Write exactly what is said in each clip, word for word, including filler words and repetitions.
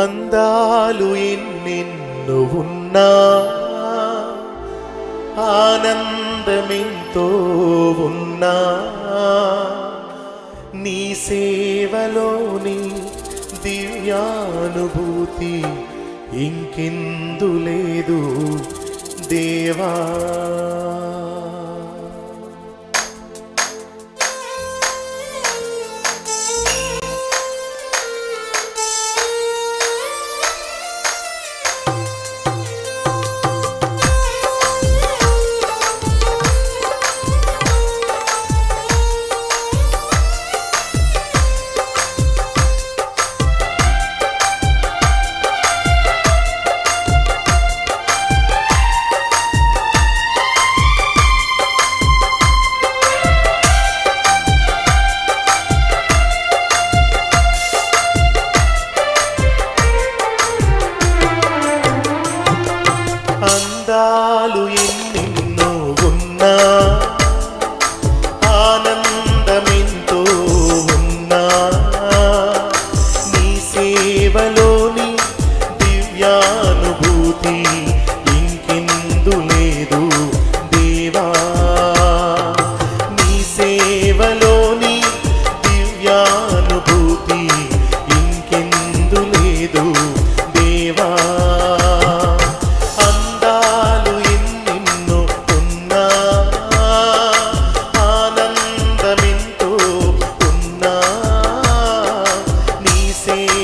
అందాలు ఎన్నెన్నో ఉన్నా ఆనందమింతో ఉన్నా నీ సేవలోని దివ్యానుభూతి ఇంకెందు లేదు దేవా.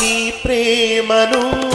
నీ ప్రేమను